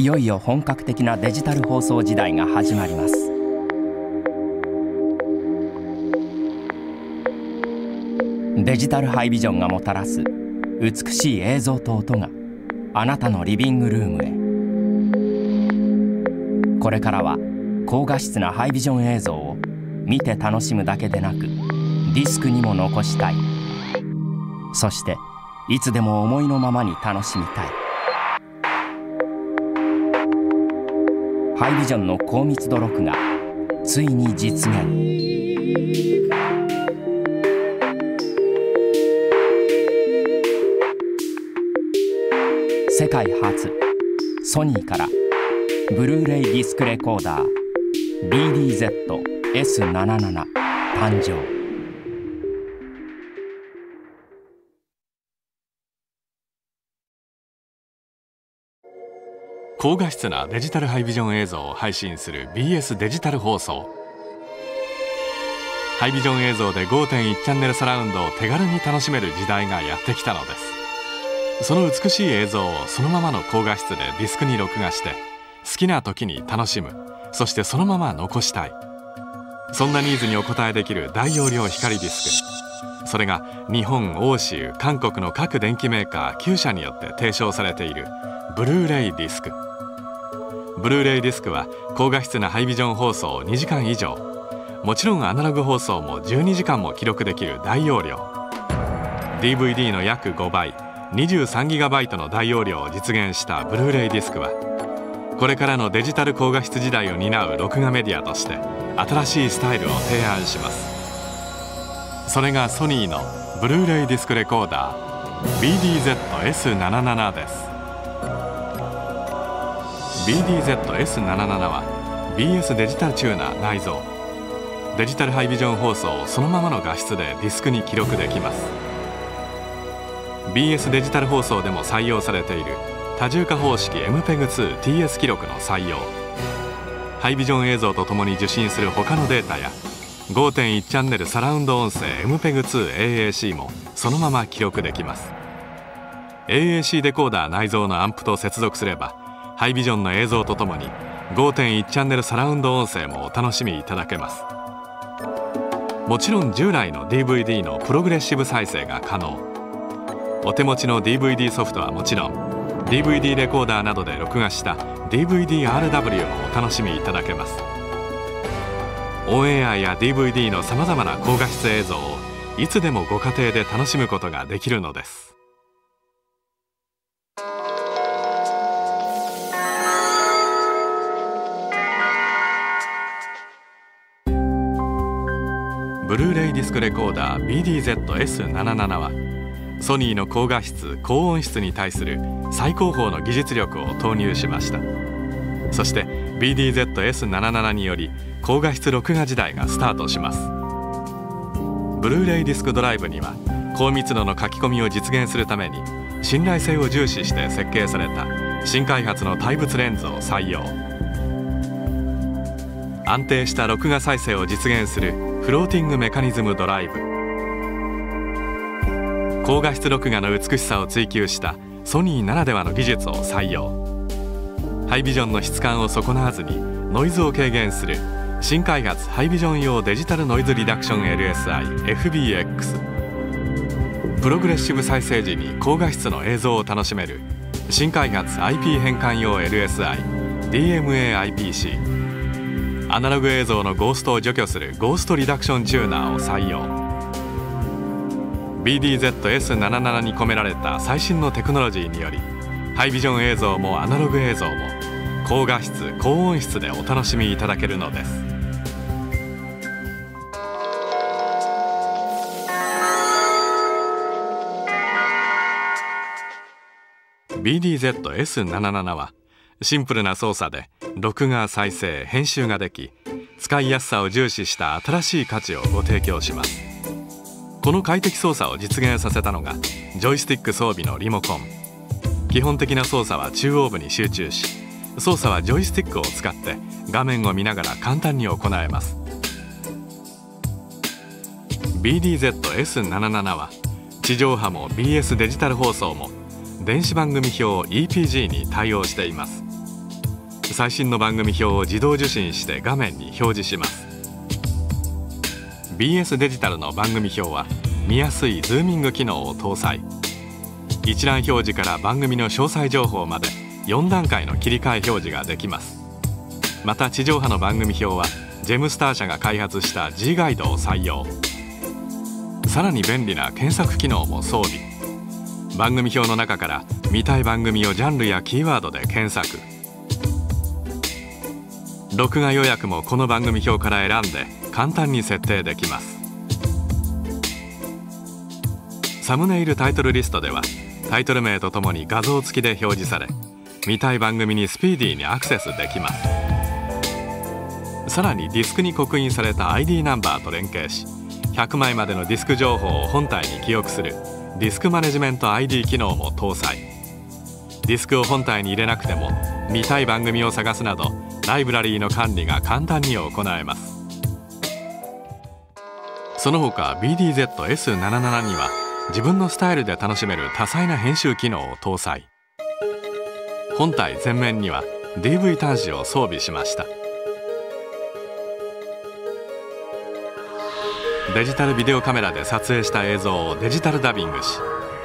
いよいよ本格的なデジタル放送時代が始まります。デジタルハイビジョンがもたらす美しい映像と音があなたのリビングルームへ。これからは高画質なハイビジョン映像を見て楽しむだけでなく、ディスクにも残したい。そしていつでも思いのままに楽しみたい。ハイビジョンの高密度録画、ついに実現。世界初、ソニーからブルーレイディスクレコーダー BDZ-S77 誕生。高画質なデジタルハイビジョン映像を配信する BS デジタル放送。ハイビジョン映像で 5.1 チャンネルサラウンドを手軽に楽しめる時代がやってきたのです。その美しい映像をそのままの高画質でディスクに録画して、好きな時に楽しむ、そしてそのまま残したい。そんなニーズにお応えできる大容量光ディスク、それが日本、欧州、韓国の各電機メーカー9社によって提唱されているブルーレイディスク。ブルーレイディスクは高画質なハイビジョン放送を2時間以上、もちろんアナログ放送も12時間も記録できる大容量。 DVD の約5倍 23GB の大容量を実現したブルーレイディスクは、これからのデジタル高画質時代を担う録画メディアとして新しいスタイルを提案します。それがソニーのブルーレイディスクレコーダー BDZ-S77 です。BDZ-S77 は BS デジタルチューナー内蔵。デジタルハイビジョン放送をそのままの画質でディスクに記録できます。 BS デジタル放送でも採用されている多重化方式 MPEG-2 TS 記録の採用。ハイビジョン映像とともに受信する他のデータや 5.1 チャンネルサラウンド音声 MPEG-2 AAC もそのまま記録できます。 AAC デコーダー内蔵のアンプと接続すれば、ハイビジョンの映像とともに 5.1 チャンネルサラウンド音声もお楽しみいただけます。もちろん従来の DVD のプログレッシブ再生が可能。お手持ちの DVD ソフトはもちろん、 DVD レコーダーなどで録画した DVD-RW もお楽しみいただけます。オンエアや DVD のさまざまな高画質映像をいつでもご家庭で楽しむことができるのです。ブルーレイディスクレコーダー BDZ-S77 はソニーの高画質・高音質に対する最高峰の技術力を投入しました。そして BDZ-S77 により高画質録画時代がスタートします。ブルーレイディスクドライブには高密度の書き込みを実現するために信頼性を重視して設計された新開発の対物レンズを採用。安定した録画再生を実現するフローティングメカニズムドライブ。高画質録画の美しさを追求したソニーならではの技術を採用。ハイビジョンの質感を損なわずにノイズを軽減する新開発ハイビジョン用デジタルノイズリダクション LSI FBX。 プログレッシブ再生時に高画質の映像を楽しめる新開発 IP 変換用 LSI DMA IPC。アナログ映像のゴーストを除去するゴーストリダクションチューナーを採用。 BDZ-S77 に込められた最新のテクノロジーにより、ハイビジョン映像もアナログ映像も高画質・高音質でお楽しみいただけるのです。BDZ-S77 はシンプルな操作で録画再生編集ができ、使いやすさを重視した新しい価値をご提供します。この快適操作を実現させたのがジョイスティック装備のリモコン。基本的な操作は中央部に集中し、操作はジョイスティックを使って画面を見ながら簡単に行えます。 BDZ-S77 は地上波も BS デジタル放送も電子番組表 EPG に対応しています。最新の番組表を自動受信して画面に表示します。 BS デジタルの番組表は見やすいズーミング機能を搭載。一覧表示から番組の詳細情報まで4段階の切り替え表示ができます。また地上波の番組表はジェムスター社が開発した G ガイドを採用。さらに便利な検索機能も装備。番組表の中から見たい番組をジャンルやキーワードで検索。録画予約もこの番組表から選んで簡単に設定できます。サムネイルタイトルリストではタイトル名とともに画像付きで表示され、見たい番組にスピーディーにアクセスできます。さらにディスクに刻印された ID ナンバーと連携し、100枚までのディスク情報を本体に記憶するディスクマネジメント ID 機能も搭載。ディスクを本体に入れなくても見たい番組を探すなどライブラリーの管理が簡単に行えます。その他 BDZ-S77 には自分のスタイルで楽しめる多彩な編集機能を搭載。本体前面には DV 端子を装備しました。デジタルビデオカメラで撮影した映像をデジタルダビングし、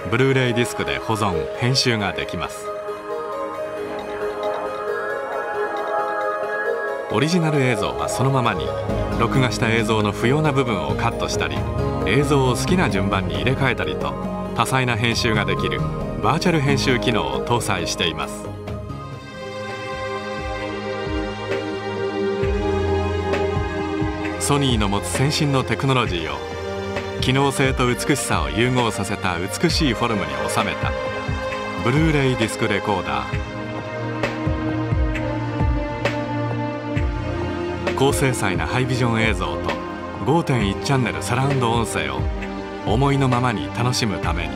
ブルーレイディスクで保存・編集ができます。オリジナル映像はそのままに、録画した映像の不要な部分をカットしたり、映像を好きな順番に入れ替えたりと多彩な編集ができるバーチャル編集機能を搭載しています。ソニーの持つ先進のテクノロジーを機能性と美しさを融合させた美しいフォルムに収めたブルーレイディスクレコーダー。高精細なハイビジョン映像と 5.1 チャンネルサラウンド音声を思いのままに楽しむために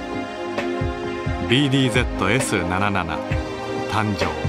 BDZ-S77 誕生。